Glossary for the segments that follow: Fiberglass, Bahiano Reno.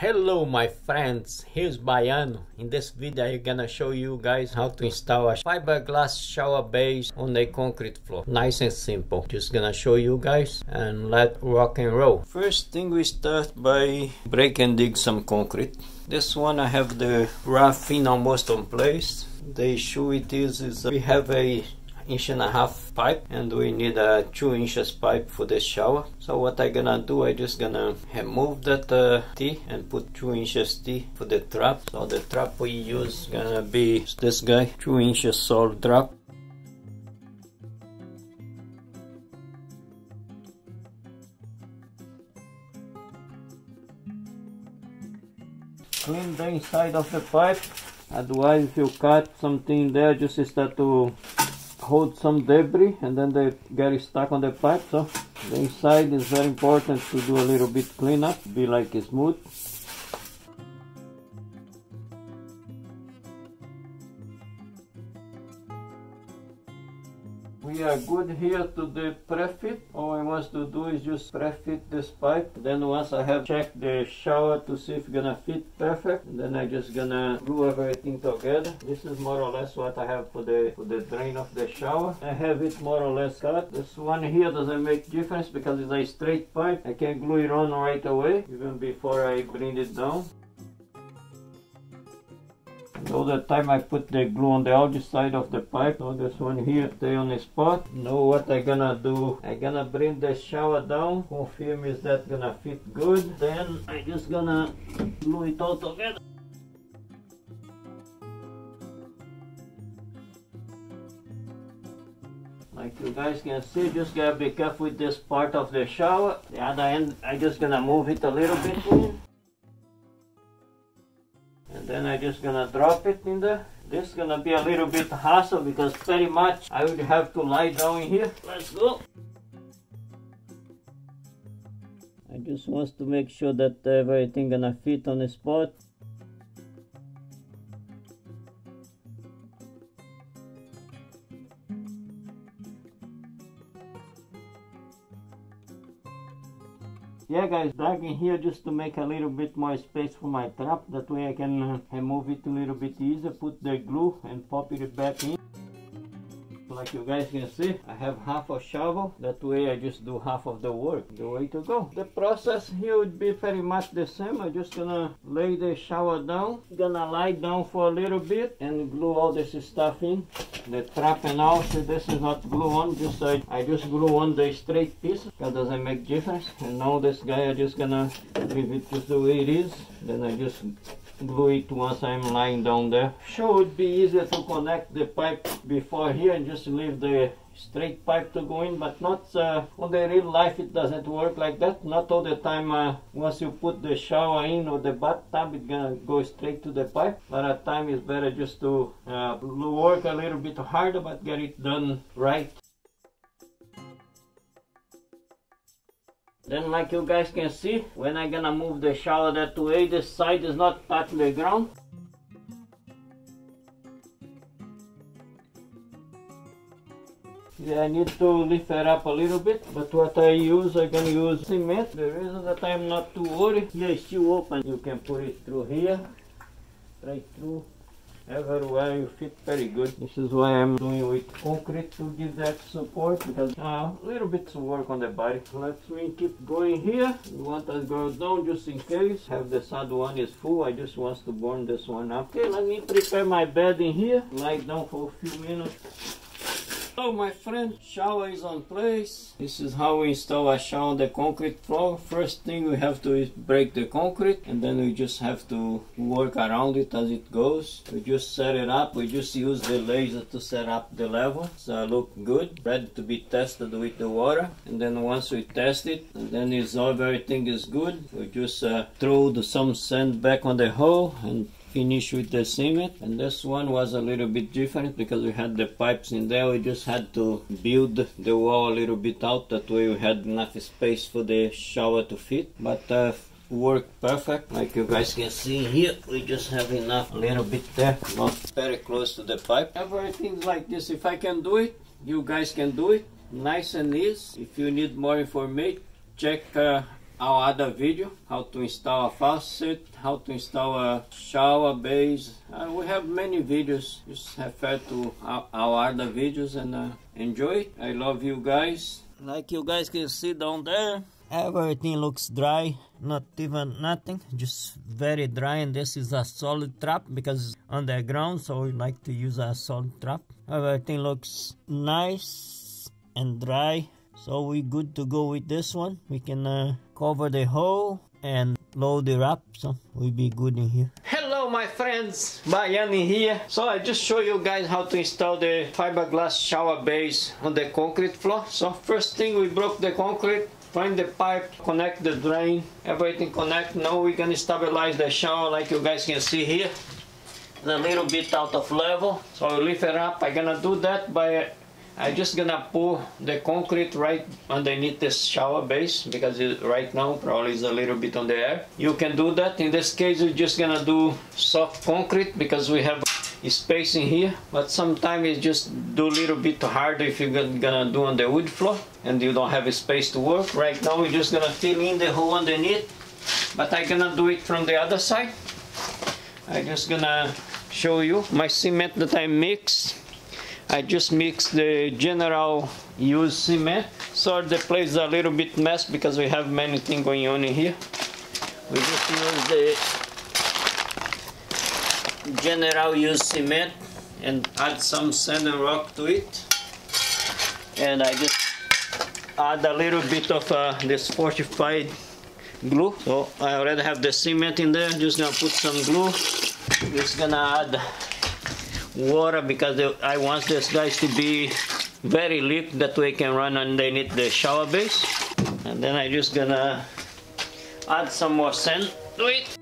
Hello my friends, here's Bahiano. In this video I'm gonna show you guys how to install a fiberglass shower base on a concrete floor. Nice and simple. Just gonna show you guys and let's rock and roll. First thing, we start by break and dig some concrete. This one I have the roughing almost in place. The issue it is we have a 1.5 inch pipe and we need a 2 inches pipe for this shower. So what I gonna do, I just gonna remove that T and put 2 inches T for the trap. So the trap we use gonna be this guy, 2 inches solid trap. Clean the inside of the pipe, otherwise if you cut something there, just start to hold some debris and then they get stuck on the pipe. So the inside is very important to do a little bit cleanup, be like smooth. We are good here to the pre-fit. All I want to do is just pre-fit this pipe. Then once I have checked the shower to see if it's gonna fit perfect, then I just gonna glue everything together. This is more or less what I have for the drain of the shower. I have it more or less cut. This one here doesn't make difference because it's a straight pipe. I can glue it on right away, even before I bring it down. All the time I put the glue on the outside of the pipe. So this one here stay on the spot. Now what I gonna do, I gonna bring the shower down, confirm is that gonna fit good, then I just gonna glue it all together. Like you guys can see, just gotta be careful with this part of the shower. The other end I just gonna move it a little bit in. Then I just gonna drop it in there. This is gonna be a little bit hassle because pretty much I would have to lie down here. Let's go. I just want to make sure that everything gonna fit on the spot. Yeah guys, dug in here just to make a little bit more space for my trap, that way I can remove it a little bit easier, put the glue and pop it back in. Like you guys can see, I have half a shovel, that way I just do half of the work, the way to go. The process here would be very much the same. I'm just gonna lay the shower down, gonna lie down for a little bit and glue all this stuff in. The trap and all, so this is not glue on, just I just glue on the straight piece, that doesn't make difference. And now this guy I just gonna leave it just the way it is, then I just glue it once I'm lying down there. Sure would be easier to connect the pipe before here and just leave the straight pipe to go in, but not on the real life it doesn't work like that. Not all the time once you put the shower in or the bathtub it's gonna go straight to the pipe. But at time it's better just to work a little bit harder but get it done right. Then like you guys can see, when I'm gonna move the shower that way, the side is not touching the ground. Yeah, I need to lift it up a little bit, but what I use, I'm gonna use cement. The reason that I'm not too worried, here it's still open. You can put it through here, right through, everywhere you fit very good. This is why I'm doing with concrete to give that support, because a little bit of work on the body. Let me keep going here. You want to go down just in case. Have the side one is full, I just want to burn this one up. Okay, let me prepare my bed in here. Lie down for a few minutes. Hello my friend, shower is on place. This is how we install a shower on the concrete floor. First thing we have to is break the concrete and then we just have to work around it as it goes. We just set it up, we just use the laser to set up the level so it look good, ready to be tested with the water. And then once we test it and then it's all, everything is good, we just throw some sand back on the hole and finish with the cement. And this one was a little bit different because we had the pipes in there, we just had to build the wall a little bit out, that way we had enough space for the shower to fit, but worked perfect. Like you guys can see here, we just have enough, a little bit there, not very close to the pipe. Everything's like this. If I can do it, you guys can do it, nice and easy. If you need more information, check I'll add a video how to install a faucet, how to install a shower base. We have many videos. Just refer to our other videos and enjoy. I love you guys. Like you guys can see down there, everything looks dry, not even nothing, just very dry. And this is a solid trap because it's underground, so we like to use a solid trap. Everything looks nice and dry, so we're good to go with this one. We can cover the hole and load it up, so we'll be good in here. Hello my friends, Bahiano here. So I just show you guys how to install the fiberglass shower base on the concrete floor. So first thing, we broke the concrete, find the pipe, connect the drain, everything connect. Now we're gonna stabilize the shower like you guys can see here. It's a little bit out of level, so I lift it up. I'm gonna do that by I just gonna pour the concrete right underneath this shower base because it, right now probably is a little bit on the air. You can do that. In this case we're just gonna do soft concrete because we have space in here, but sometimes it's just do a little bit harder if you're gonna do on the wood floor and you don't have a space to work. Right now we're just gonna fill in the hole underneath, but I'm gonna do it from the other side. I'm just gonna show you my cement that I mix. I just mixed the general use cement. So the place is a little bit mess because we have many things going on in here. We just use the general use cement and add some sand and rock to it. And I just add a little bit of this fortified glue. So I already have the cement in there. Just gonna put some glue. Just gonna add water because I want this guys to be very liquid, that way can run underneath the shower base. And then I'm just gonna add some more sand to it.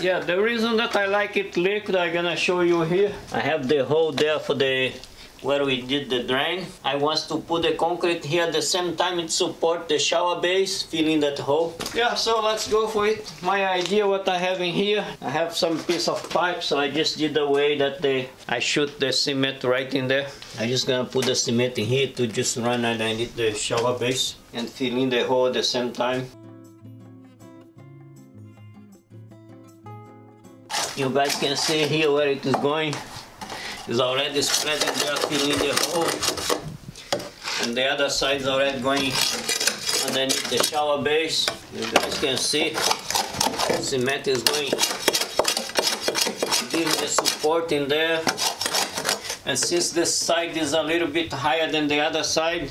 Yeah, the reason that I like it liquid, I'm gonna show you here. I have the hole there for the where we did the drain. I want to put the concrete here at the same time it support the shower base, filling that hole. Yeah, so let's go for it. My idea what I have in here, I have some piece of pipe, so I just did the way that I shoot the cement right in there. I'm just gonna put the cement in here to just run underneath the shower base and fill in the hole at the same time. You guys can see here where it is going. It's already spreading there, filling the hole, and the other side is already going underneath the shower base. You guys can see cement is going, giving the support in there. And since this side is a little bit higher than the other side,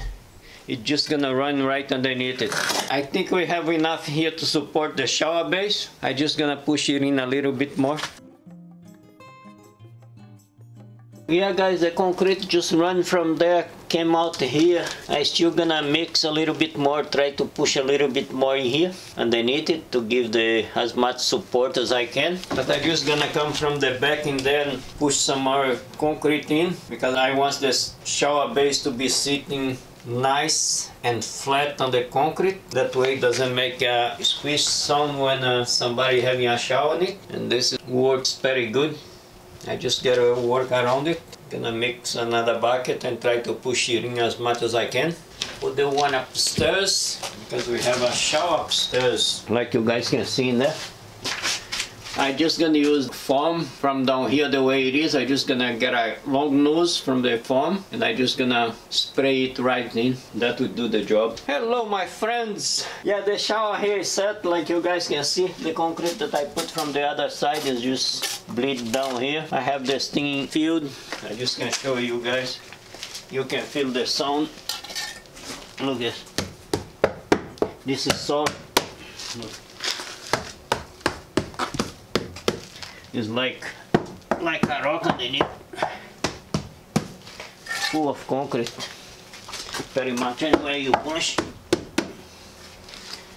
it's just gonna run right underneath it. I think we have enough here to support the shower base. I'm just gonna push it in a little bit more. Yeah guys, the concrete just run from there, came out here. I still gonna mix a little bit more, try to push a little bit more in here underneath it to give the as much support as I can. But I'm just gonna come from the back in there and push some more concrete in because I want this shower base to be sitting nice and flat on the concrete. That way it doesn't make a squish sound when somebody having a shower in it. And this works very good. I just gotta work around it. Gonna mix another bucket and try to push it in as much as I can. Put the one upstairs because we have a shower upstairs, like you guys can see in there. I just gonna use foam from down here the way it is. I just gonna get a long nose from the foam and I just gonna spray it right in. That would do the job. Hello my friends. Yeah, the shower here is set, like you guys can see. The concrete that I put from the other side is just bleed down here. I have this thing filled. I just can show you guys. You can feel the sound. Look at this. This is soft. Look. It's like a rock underneath, full of concrete, pretty much anywhere you push.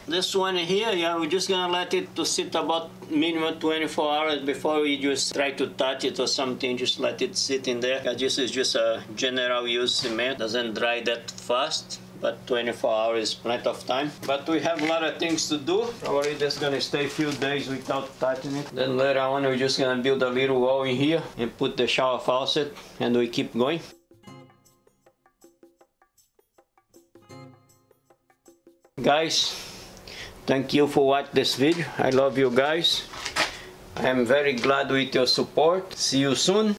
This one here, yeah, we're just gonna let it to sit about minimum 24 hours before we just try to touch it or something. Just let it sit in there. This is just a general use cement, doesn't dry that fast. But 24 hours is plenty of time. But we have a lot of things to do. Probably just gonna stay a few days without touching it. Then later on we're just gonna build a little wall in here and put the shower faucet and we keep going. Guys, thank you for watching this video. I love you guys. I am very glad with your support. See you soon.